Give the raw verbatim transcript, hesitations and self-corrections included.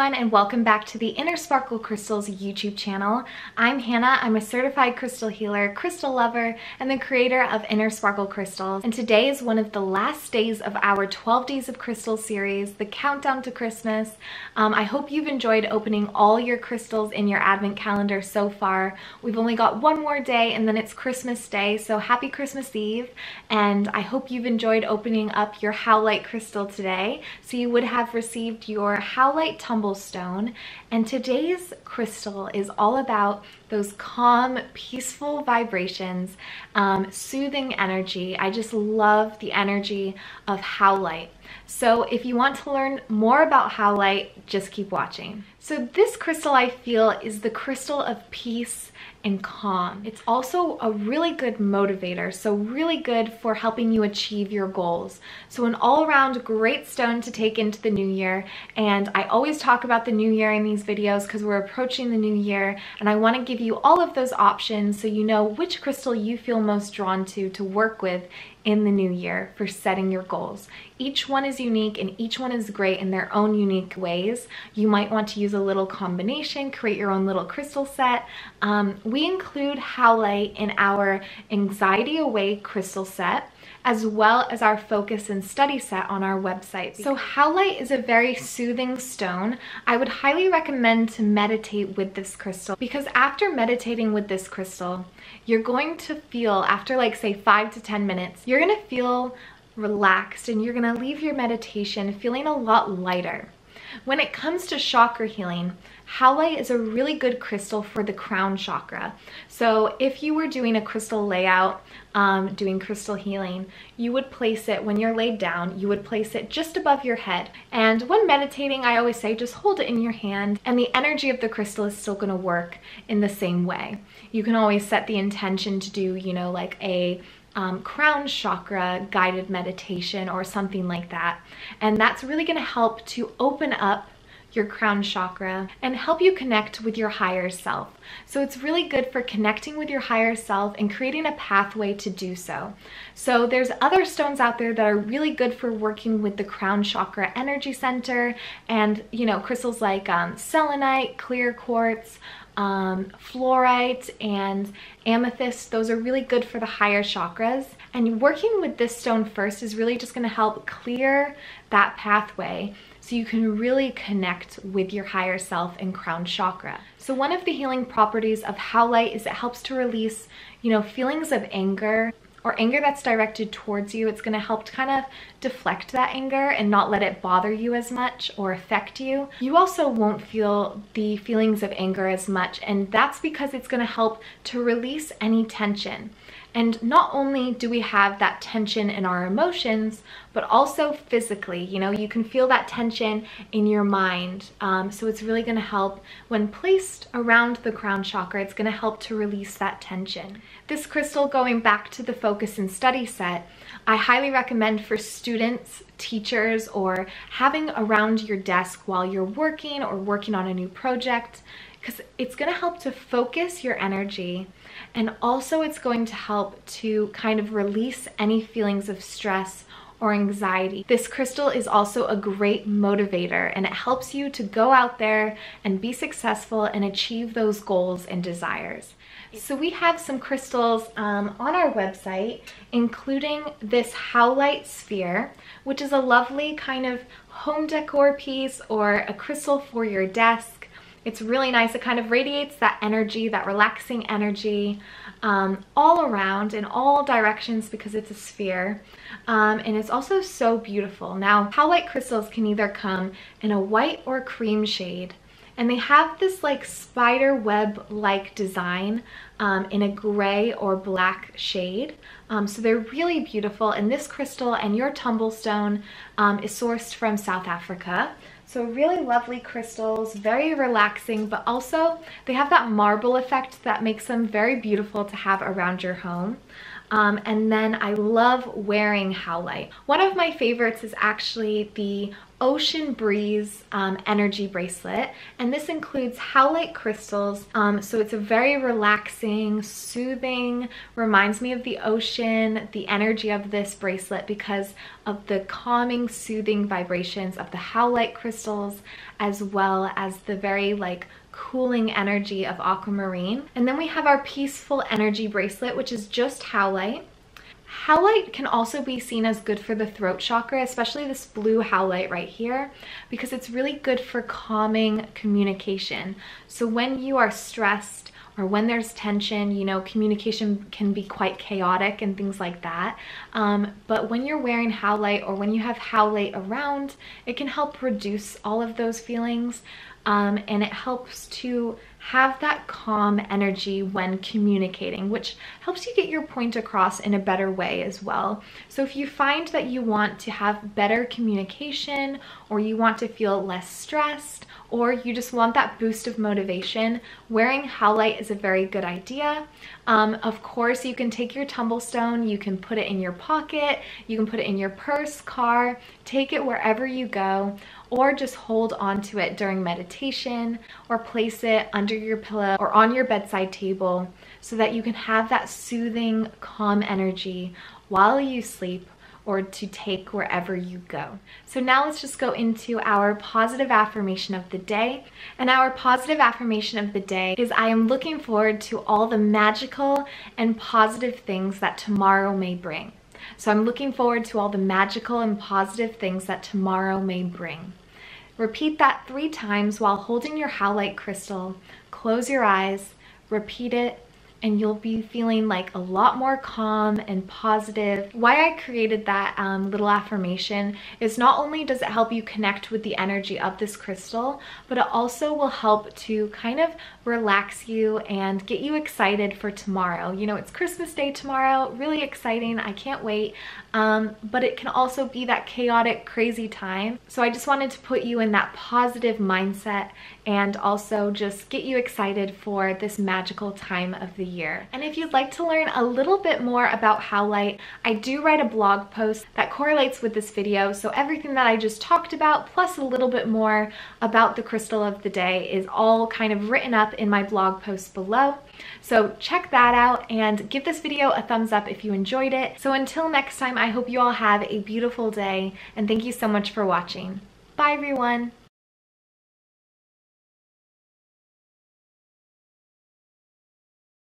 everyone, and welcome back to the Inner Sparkle Crystals YouTube channel. I'm Hannah. I'm a certified crystal healer, crystal lover, and the creator of Inner Sparkle Crystals. And today is one of the last days of our twelve Days of Crystals series, the countdown to Christmas. Um, I hope you've enjoyed opening all your crystals in your advent calendar so far. We've only got one more day and then it's Christmas Day, so happy Christmas Eve. And I hope you've enjoyed opening up your Howlite crystal today, so you would have received your Howlite Tumblestone. And today's crystal is all about those calm, peaceful vibrations, um, soothing energy. I just love the energy of Howlite. So if you want to learn more about Howlite, just keep watching. So this crystal, I feel, is the crystal of peace and calm. It's also a really good motivator, so really good for helping you achieve your goals. So an all-around great stone to take into the new year. And I always talk about the new year in these videos because we're approaching the new year, and I want to give you all of those options so you know which crystal you feel most drawn to to work with in the new year for setting your goals. Each one is unique and each one is great in their own unique ways. You might want to use a little combination, create your own little crystal set. Um, we include Howlite in our Anxiety Away crystal set, as well as our Focus and Study set on our website. So Howlite is a very soothing stone. I would highly recommend to meditate with this crystal, because after meditating with this crystal, you're going to feel, after like say five to ten minutes, you're gonna feel relaxed and you're gonna leave your meditation feeling a lot lighter. When it comes to chakra healing, Howlite is a really good crystal for the crown chakra. So if you were doing a crystal layout, um, doing crystal healing, you would place it when you're laid down, you would place it just above your head. And when meditating, I always say just hold it in your hand, and the energy of the crystal is still going to work in the same way. You can always set the intention to do, you know, like a Um, crown chakra guided meditation or something like that, and that's really going to help to open up your crown chakra and help you connect with your higher self. So it's really good for connecting with your higher self and creating a pathway to do so. So there's other stones out there that are really good for working with the crown chakra energy center, and you know, crystals like um, selenite, clear quartz, Um, fluorite, and amethyst. Those are really good for the higher chakras, and working with this stone first is really just going to help clear that pathway so you can really connect with your higher self and crown chakra. So one of the healing properties of Howlite is it helps to release, you know, feelings of anger, or anger that's directed towards you. It's going to help to kind of deflect that anger and not let it bother you as much or affect you. You also won't feel the feelings of anger as much, and that's because it's going to help to release any tension. And not only do we have that tension in our emotions, but also physically, you know, you can feel that tension in your mind. Um, so it's really going to help when placed around the crown chakra. It's going to help to release that tension. This crystal, going back to the Focus and Study set, I highly recommend for students, teachers, or having around your desk while you're working or working on a new project, because it's going to help to focus your energy, and also it's going to help to kind of release any feelings of stress or anxiety. This crystal is also a great motivator, and it helps you to go out there and be successful and achieve those goals and desires. So we have some crystals um, on our website, including this Howlite Sphere, which is a lovely kind of home decor piece or a crystal for your desk. It's really nice. It kind of radiates that energy, that relaxing energy, um, all around in all directions because it's a sphere. Um, and it's also so beautiful. Now, Howlite crystals can either come in a white or cream shade, and they have this like spider web-like design um, in a gray or black shade. Um, so they're really beautiful. And this crystal and your tumblestone um, is sourced from South Africa. So really lovely crystals, very relaxing, but also they have that marble effect that makes them very beautiful to have around your home. Um, and then I love wearing Howlite. One of my favorites is actually the Ocean Breeze um, energy bracelet, and this includes Howlite crystals, um, so it's a very relaxing, soothing, reminds me of the ocean, the energy of this bracelet because of the calming, soothing vibrations of the Howlite crystals, as well as the very like cooling energy of Aquamarine. And then we have our Peaceful Energy bracelet, which is just Howlite. Howlite can also be seen as good for the throat chakra, especially this blue Howlite right here, because it's really good for calming communication. So when you are stressed or when there's tension, you know, communication can be quite chaotic and things like that. Um, but when you're wearing Howlite or when you have Howlite around, it can help reduce all of those feelings. Um, and it helps to have that calm energy when communicating, which helps you get your point across in a better way as well. So if you find that you want to have better communication, or you want to feel less stressed, or you just want that boost of motivation, wearing Howlite is a very good idea. Um, of course, you can take your tumblestone, you can put it in your pocket, you can put it in your purse, car, take it wherever you go, or just hold on to it during meditation, or place it under your pillow or on your bedside table so that you can have that soothing, calm energy while you sleep or to take wherever you go. So now let's just go into our positive affirmation of the day. And our positive affirmation of the day is, I am looking forward to all the magical and positive things that tomorrow may bring. So I'm looking forward to all the magical and positive things that tomorrow may bring. Repeat that three times while holding your Howlite crystal. Close your eyes, repeat it, and you'll be feeling like a lot more calm and positive. Why I created that um, little affirmation is not only does it help you connect with the energy of this crystal, but it also will help to kind of relax you and get you excited for tomorrow. You know, it's Christmas Day tomorrow, really exciting, I can't wait. Um, but it can also be that chaotic, crazy time. So I just wanted to put you in that positive mindset and also just get you excited for this magical time of the year. And if you'd like to learn a little bit more about Howlite, I do write a blog post that correlates with this video, so everything that I just talked about plus a little bit more about the crystal of the day is all kind of written up in my blog post below. So check that out and give this video a thumbs up if you enjoyed it. So until next time, I hope you all have a beautiful day, and thank you so much for watching. Bye everyone!